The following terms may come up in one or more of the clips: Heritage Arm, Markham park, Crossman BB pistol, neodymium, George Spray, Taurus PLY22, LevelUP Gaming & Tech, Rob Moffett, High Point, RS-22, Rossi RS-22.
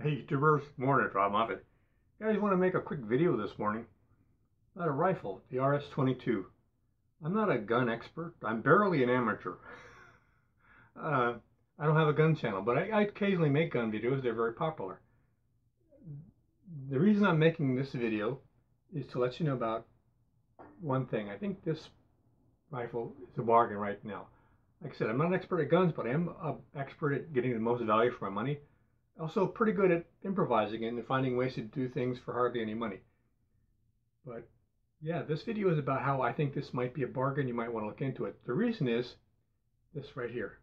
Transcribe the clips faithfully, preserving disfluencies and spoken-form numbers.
Hey YouTubers, morning, it's Rob Moffett. Guys, want to make a quick video this morning about a rifle, the R S twenty-two. I'm not a gun expert. I'm barely an amateur. Uh, I don't have a gun channel, but I, I occasionally make gun videos. They're very popular. The reason I'm making this video is to let you know about one thing. I think this rifle is a bargain right now. Like I said, I'm not an expert at guns, but I am an expert at getting the most value for my money. Also pretty good at improvising and finding ways to do things for hardly any money. But yeah, this video is about how I think this might be a bargain. You might want to look into it. The reason is this right here.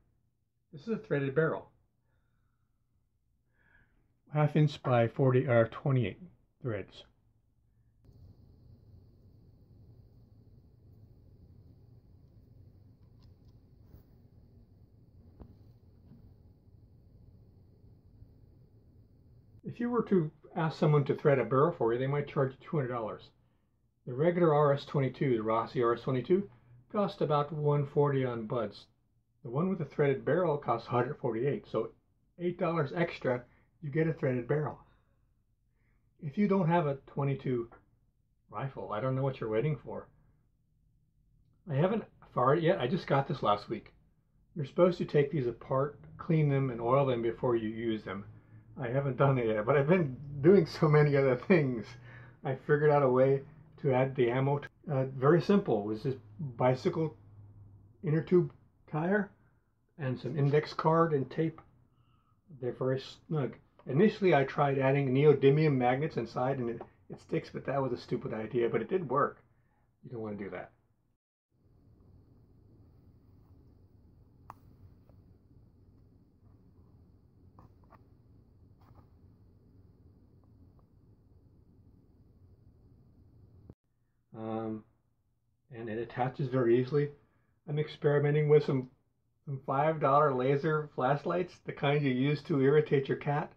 This is a threaded barrel. Half inch by forty or twenty-eight threads. If you were to ask someone to thread a barrel for you, they might charge you two hundred dollars. The regular R S twenty-two, the Rossi R S twenty-two, cost about one hundred forty dollars on buds. The one with the threaded barrel costs one hundred forty-eight dollars, so eight dollars extra, you get a threaded barrel. If you don't have a twenty-two rifle, I don't know what you're waiting for. I haven't fired it yet. I just got this last week. You're supposed to take these apart, clean them, and oil them before you use them. I haven't done it yet, but I've been doing so many other things. I figured out a way to add the ammo. To, uh, very simple. It was this bicycle inner tube tire and some index card and tape. They're very snug. Initially, I tried adding neodymium magnets inside, and it, it sticks, but that was a stupid idea, but it did work. You don't want to do that. Um, and it attaches very easily. I'm experimenting with some, some five dollar laser flashlights, the kind you use to irritate your cat.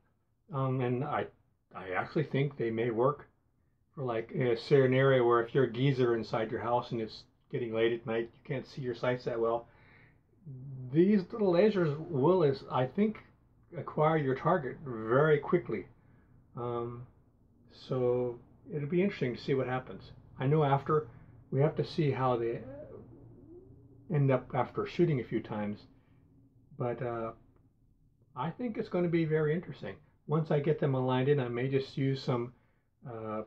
Um, and I, I actually think they may work for like a certain area where if you're a geezer inside your house and it's getting late at night, you can't see your sights that well. These little lasers will, is, I think, acquire your target very quickly. Um, so it'll be interesting to see what happens. I know after, we have to see how they end up after shooting a few times, but uh, I think it's going to be very interesting. Once I get them aligned in, I may just use some uh,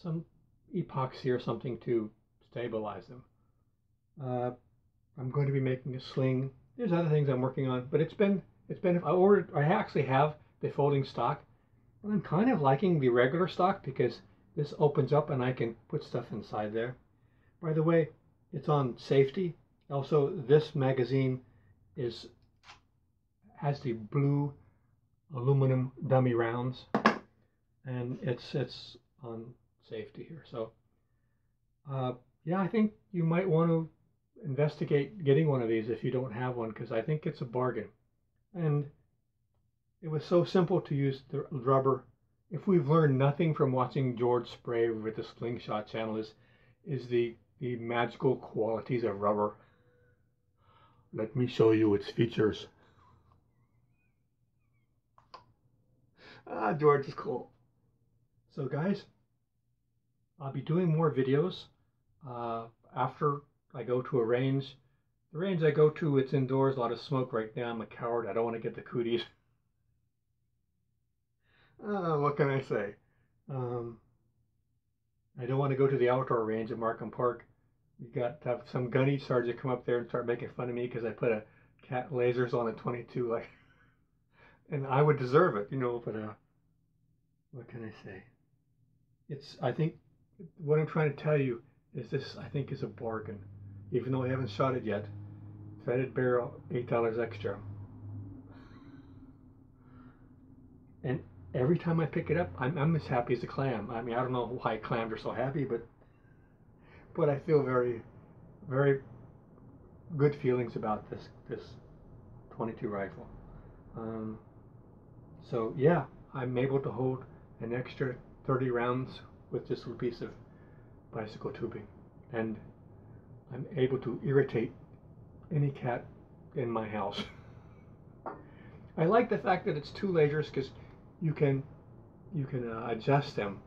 some epoxy or something to stabilize them. Uh, I'm going to be making a sling. There's other things I'm working on, but it's been it's been I ordered. I actually have the folding stock, and I'm kind of liking the regular stock because this opens up and I can put stuff inside there. By the way, it's on safety. Also, this magazine is has the blue aluminum dummy rounds, and it's it's on safety here. So, uh, yeah, I think you might want to investigate getting one of these if you don't have one, because I think it's a bargain. And it was so simple to use the rubber. If we've learned nothing from watching George Spray with the Slingshot channel is, is the, the magical qualities of rubber. Let me show you its features. Ah, George is cool. So guys, I'll be doing more videos uh, after I go to a range. The range I go to, it's indoors, a lot of smoke right now. I'm a coward. I don't want to get the cooties. Uh, what can I say? Um, I don't want to go to the outdoor range at Markham Park. You got to have some gunny sergeant come up there and start making fun of me because I put a cat lasers on a twenty-two, like, and I would deserve it, you know. But uh, what can I say? It's I think what I'm trying to tell you is this. I think is a bargain, even though I haven't shot it yet. Threaded barrel, eight dollars extra, and every time I pick it up, I'm, I'm as happy as a clam. I mean, I don't know why clams are so happy, but but I feel very, very good feelings about this this twenty-two rifle. Um, so yeah, I'm able to hold an extra thirty rounds with this little piece of bicycle tubing, and I'm able to irritate any cat in my house. I like the fact that it's two lasers because you can you can uh, adjust them.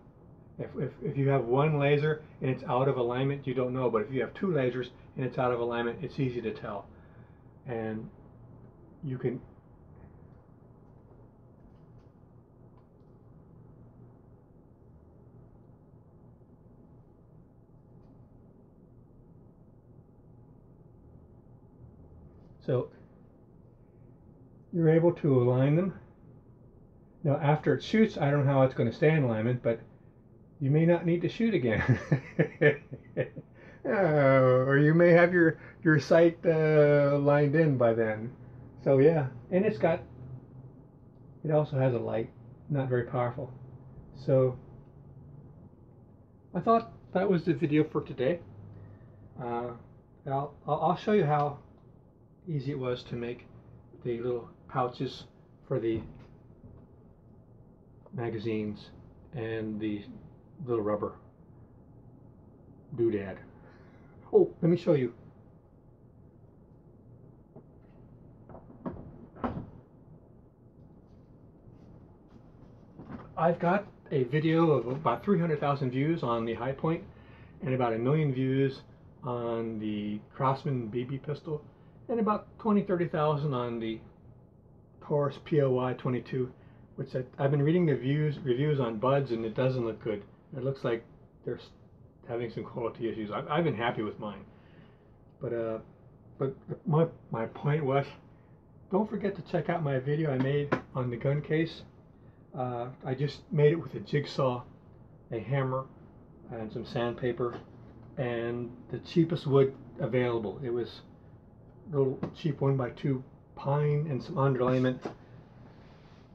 If, if, if you have one laser and it's out of alignment, you don't know. But if you have two lasers and it's out of alignment, it's easy to tell. And you can... So you're able to align them. Now after it shoots, I don't know how it's going to stay in alignment, but you may not need to shoot again. Oh, or you may have your, your sight uh, lined in by then. So yeah, and it's got, it also has a light, not very powerful. So I thought that was the video for today. Uh, I'll, I'll show you how easy it was to make the little pouches for the magazines and the little rubber doodad. Oh, let me show you. I've got a video of about three hundred thousand views on the High Point and about a million views on the Crossman B B pistol and about twenty, thirty thousand on the Taurus P L Y twenty-two, which I, I've been reading the views reviews on buds, and it doesn't look good. It looks like they're having some quality issues. I've, I've been happy with mine, but uh, but my my point was, don't forget to check out my video I made on the gun case. Uh, I just made it with a jigsaw, a hammer, and some sandpaper, and the cheapest wood available. It was a little cheap one by two pine and some underlayment.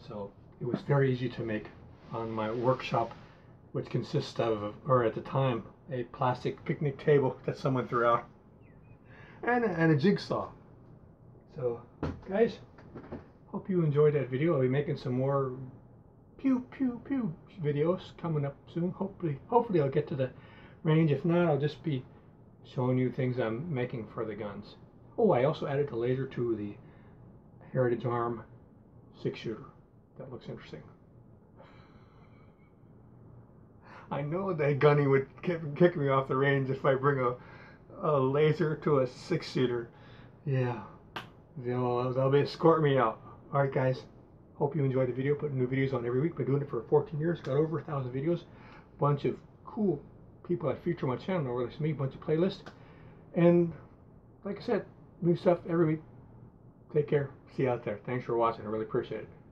So it was very easy to make on my workshop, which consists of, or at the time, a plastic picnic table that someone threw out, and, and a jigsaw. So guys, hope you enjoyed that video. I'll be making some more pew pew pew videos coming up soon. Hopefully, hopefully I'll get to the range. If not, I'll just be showing you things I'm making for the guns. Oh, I also added a laser to the Heritage Arm six shooter. That looks interesting. I know that Gunny would kick me off the range if I bring a, a laser to a six shooter. Yeah, they'll, they'll escort me out. Alright guys, hope you enjoyed the video. Putting new videos on every week. Been doing it for fourteen years. Got over a thousand videos. Bunch of cool people that feature my channel, or at least me. Bunch of playlists. And... like I said, new stuff every week. Take care. See you out there. Thanks for watching. I really appreciate it.